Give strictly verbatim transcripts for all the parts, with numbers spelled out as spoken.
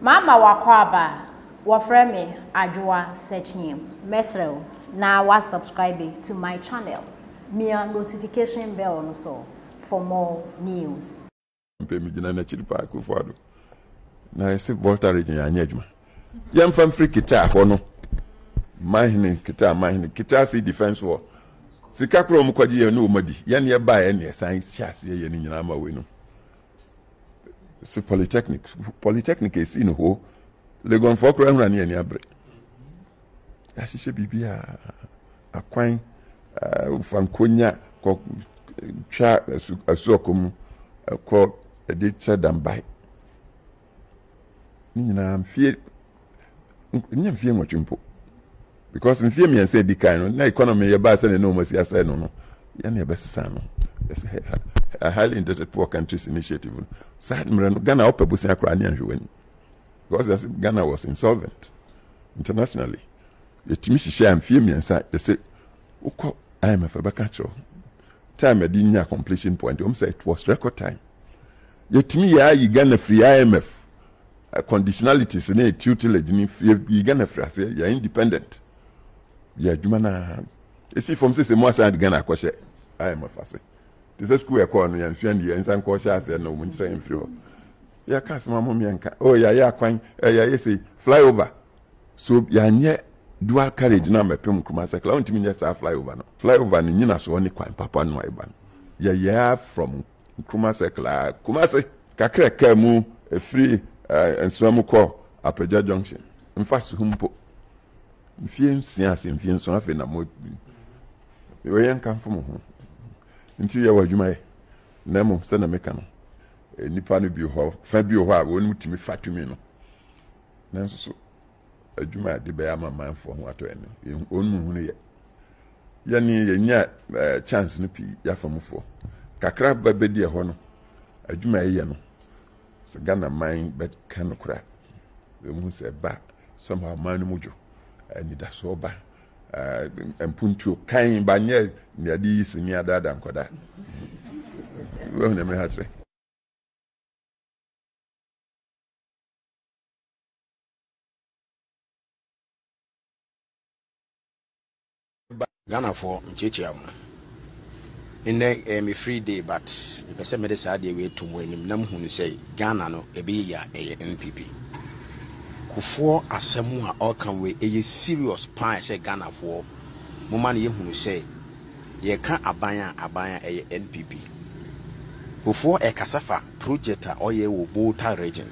Mama wakwaba, wafreme ajua search name. Mesrel, na wa subscribe to my channel. Mia notification bell on so for more news. Mpemijina na chilipa kufuado. Na esi Volta region ya nyejuma. Yamfam free kita kono. Mahini kita mahini kita si defense war. Sikakro mkwaji yenu umadi. Yani ya ba eni ya science chasi ya yeni nyinama wenu. Si polytechnic. Polytechnic is in ho. Legon fokro emra ni yeni abre. Ashishe bibi ya akwain. Ufankonya kwa cha asuwa kumu kwa edicha dambai. Nina mfie nina mfie mwachumpo. Because mfie miyansi edika ino. Na economy ya basa ni no mwasi ya sa ino no. Yani ya basi sano. A highly indebted poor countries initiative. Saad mreno Ghana ope busi ya kwa anianjuweni. Because Ghana was insolvent. Internationally. Yetimishi share mfie miyansa yase uko I M F abakacho time edinya completion point um say it was record time yet me ya Uganda free I M F uh, conditionalities na tutelage ni Uganda free as ya independent ya juma na esi from say say mo say Uganda kwashe I M F as this school ekọ no ya nfian ya nsan kwashe as na mo nchira en free ya ka asema mo me nka oh ya ya kwan ya yesi flyover so ya nye dual carriage na mepem kumasa kla untimi nya sa flyover no flyover ni nyina so ni kwan papa no aiba ya ya from kumasa kla kumasa kakra ka mu e free ensuamu ko apeja junction mfasu humpo mfie nsia mfie nso afi na mo we yan kan fo mo ho nti ya wadwuma e na mo se na meka no nipa no bi ho fa bi ho a wonu timi fatumi no nanso so Juma de Bayama man for what to end. You own Yanni chance nippy, Yafamufo. Kakra baby dear Hono. A Juma Yano. So Ghana mine, but can crack. The moon said back. Somehow man mojo. And it so bad. And Puncho kind by near this near that and Koda. Well, never had. Ghana for Chichiam. In a free day, but the person made a sad way to win him. Nam who say Ghana no a be a N P P. Kufor as someone all come with a serious pie say Ghana for Mumani who say ye can't abaya abaya a N P P. Kufor a Kasafa projector or ye will Volta region.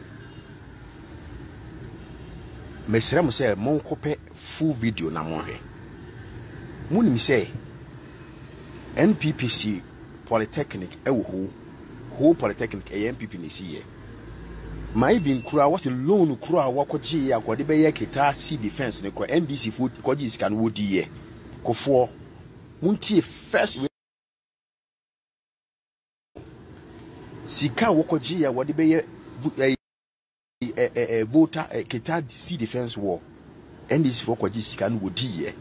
Mesram say mon cope full video na monhe. Muni mi say N P P C polytechnic e wo ho polytechnic e N P P ni siye ma even kura wasi loan kura wakoji ya kwa debe ye kita si defense ni kwa N D C food koji iskan wodi ye kofo munti first sika wakoji ya wadibe ye eh, eh, eh, Volta eh, kita si defense war N D C food koji iskan wodi ye.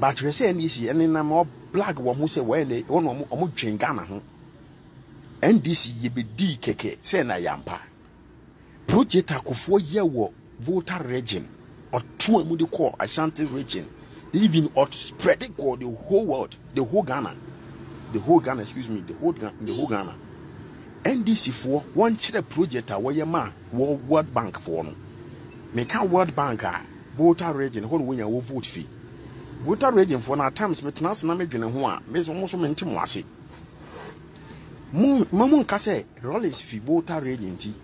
But we say N D C and then I'm all black one who say when they own a much in Ghana. N D C ye be D K Sena Yampa. Project a four year war Volta region or two mudi core Ashanti region. Even or spreading core the whole world, the whole Ghana. The whole Ghana, excuse me, the whole Ghana the whole Ghana. N D C for one chile project a way man World Bank for no. Make a World Bank Volta region whole way a vote fee. Volta region for our times maintenance na medwene ho a me so so mentimo ase mu mamun ka say Rollins fi Volta region ti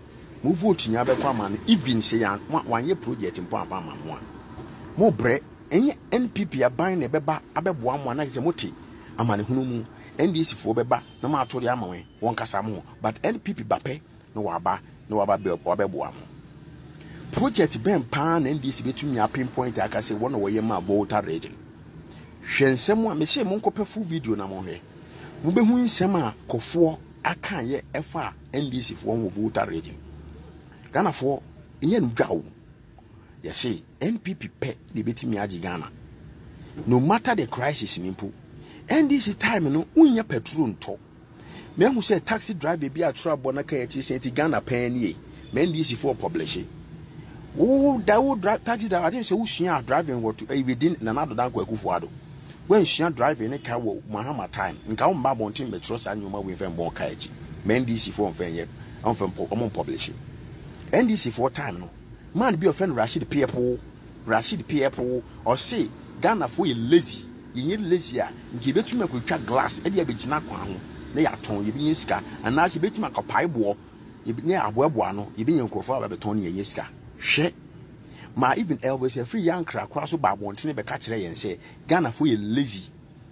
mu vote nya be kwa man even say yan wan ye project mpo aba man ho a mo bre enye N P P aban na beba abeboa mo na ze moti amane hunu mu N D C fo beba na ma atori ama we won kasa mo but N P P bape no waba no waba be obeboa mo project ben pan N D C betumi a pinpoint aka say one wo ye ma Volta region hwensem a me say mon kopɛ full video na mo hwɛ mo be hu nsem a kɔfoɔ aka ye efa N D C fo wo Volta region Ghana fo enye no dwawo ye say N P P pɛ ne betumi agi Ghana no matter the crisis ni mpo N D C time no unya petrol nto me hu say taxi driver bi a tro abɔ na ka ye ti Ghana pɛ nie me N D C fo publish Who that would drive taxi that I didn't say who she are driving what to a within another than Kwekufuado. When she are driving a car, Mahama time, and come back on team, but trust and you might with them more carriage. N D C for unfair yet, unfair among publishing. N D C for time no. Man be offend Rashid people, Rashid people, or say Ghana for you lazy. You need lazy, give it to me with glass, and you have been not one. They are torn, you be in scar, and as you bet my pie ball, you be near a webwano, you be in Kofa, but Tony and Yiska. Shit. My even Elvis, a free young crack, cross over one thing, but catch and say, Ghana for you lazy,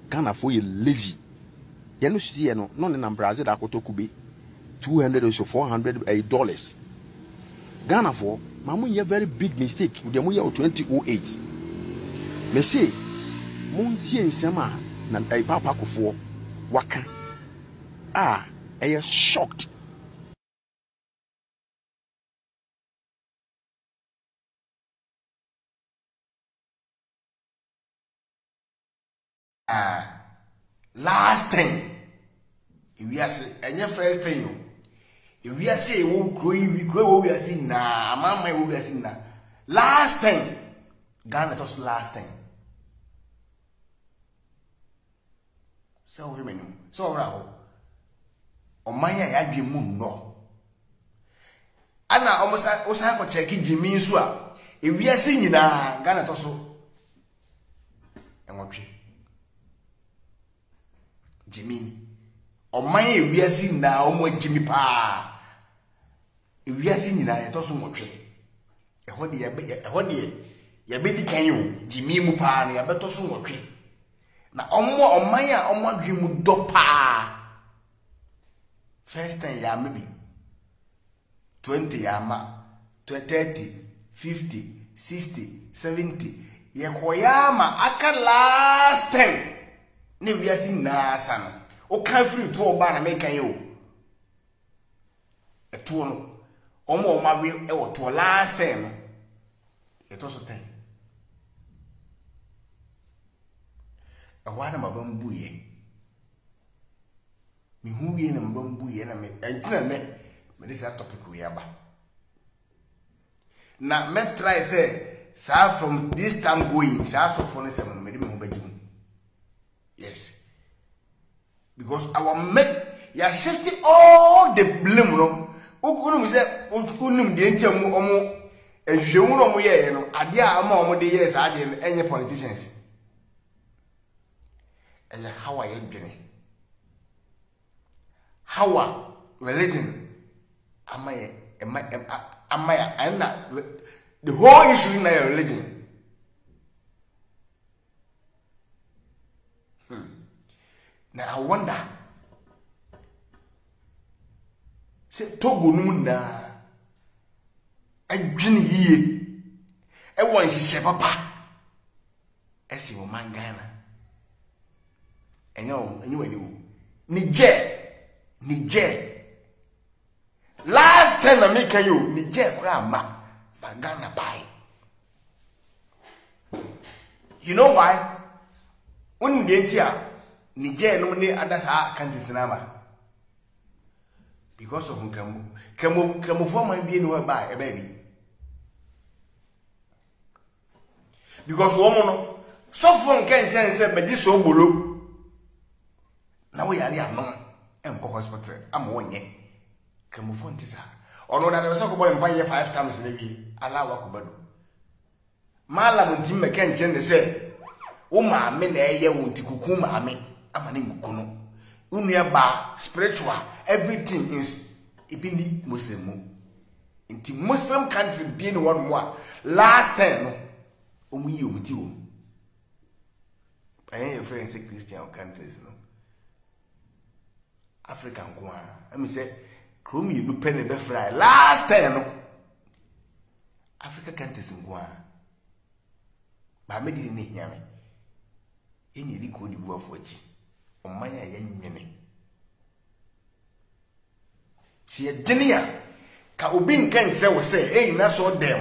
Ghana for you lazy. You know, see, no, none in Brazil, I could be two hundred or so four hundred eight dollars. Ghana for Mamu, you very big mistake with the year twenty oh eight. Me say, Munti and Sema, and a papa for Waka. Ah, I am shocked. Uh, last thing, if we are saying, first thing, if we are saying, we grow, we grow, we are saying, nah, my we are saying, nah. Last thing, Ghana just last thing. So, remember, so, Rahul, on my head, I be moon, no. Anna almost, I was having a check in Jimmy Sua. If we are saying, nah, Ghana just and what Jimmy, or my we are seeing now more Jimmy Pa. If we are seeing now, it also much. A hobby, a hobby, your baby canyon, Jimmy Mupa, and your better so much. Now, on more on my on what you would do pa. First time, ya maybe twenty yama, thirty, fifty, sixty, seventy. Ye koyama, I can last ten. We are seeing Nasan. O can't free to a ban and make a yo. A tono. O more my will to a last time. It also time. A one of my bambuye. Me who be in a bambuye and I make a gentleman. But this is a topic we have. Now, me try say, sir, from this time going, sir, for forty-seven, made me obey. Yes, because our make you are shifting all the blame. No, Okunum said, Okunum, the entire Momo, and Shumo, yeah, no, Adia, among the years, I didn't any politicians. And how I hate Jenny. How I religion am I, am I, am I, am not the whole issue in my religion. Now I wonder. Say Togo Numunda. A genie here. A one she papa. A see woman Ghana. And you, and you, and you. Niger. Niger. Last time I make you, Niger grandma. But Ghana buy. You know why? When you didn't Niger no ne others are countries nama because of Nkramo. Nkramo Nkramo for man be no ba e baby because woman no so for nkan chen say be so bolo na we yare amon en ko hospital am wonye Nkramo for ntisa ono na dey so ko boy mpan ye five times na bi ala wa ko bado malam ntim me kan chen say o ma me na ye wonti kuku ma me spiritual, everything is even Muslim. In the Muslim country, being one more last time, only you with you. I ain't afraid to Christian countries. No? African, I mean, say, Chrome, you do penny fry. Last time, no? Africa countries in Guan. But I didn't hear me. You need to go to war for you. My enemy. See a denia. Kaubin can't say, eh, that's all them.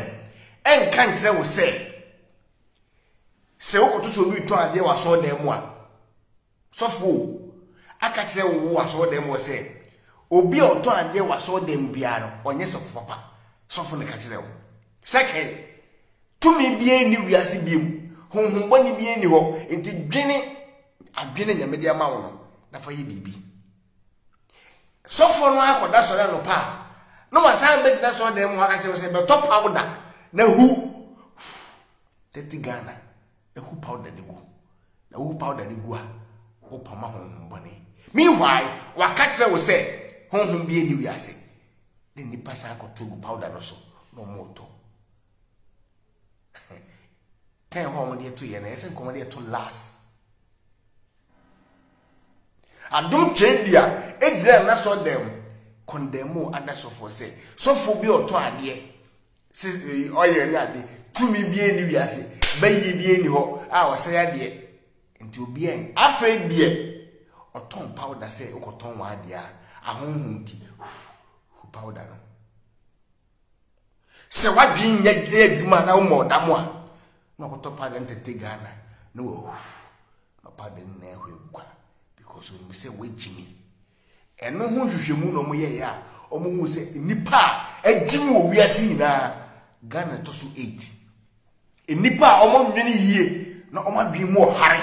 And can't say, so to so we told you, I saw them one. So fool, I can't say who I saw them was say. Obi or told you, I saw them piano, or yes of papa. So for the catcher. Second, to me bien ni wiasi biem. Hon hon ni bien ni ho. Inti gini a gini nyame dia ma wono. Na fa ye bibi. So for no akoda so le no pa. No ma san be na so dem ho akache se be top powder. Na hu. Tete Ghana. Na hu powder ni go. Na hu powder ni go a. O pa ma hon hon ni. Meanwhile, wakache we say hon hon bien ni wiasi. Then the pass I got to powder no so. No motor. Ten home here to yen, I said, come here to last. I don't change here. It's them, that's all them. Condemn more, and that's all for say. So for me or two idea. Says, oh, yeah, to me be any biasi, baby be any ho. I was say, I did. And to be an afraid dear. Or Tom powder say, oh, Tom, my dear. I won't powder. Se wadin ye aduma na mo da mo a na ko to padan tete Ghana na wo na padan na ehwe kwa because we say we jimi eno ho hwehwemu no mo ye ya o mo hu say nipa ejimi wo wiase nyina Ghana to so eight enipa o mo nwene yie na o ma bi mo hare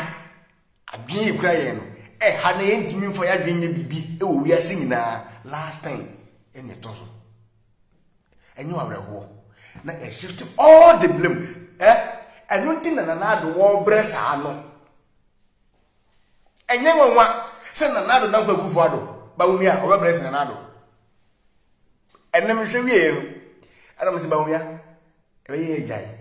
adwen e kura ye no e ha na entimi fo ya adwen ye bibi e wo wiase nyina last time ene to so enyo awrewo na e shift all the blame eh enunti na nanado wo bresa ano enye nwa se nanado na kwaku fuado ba umia o bresa nanado enem hwe wie no ana mse ba umia e ye ejai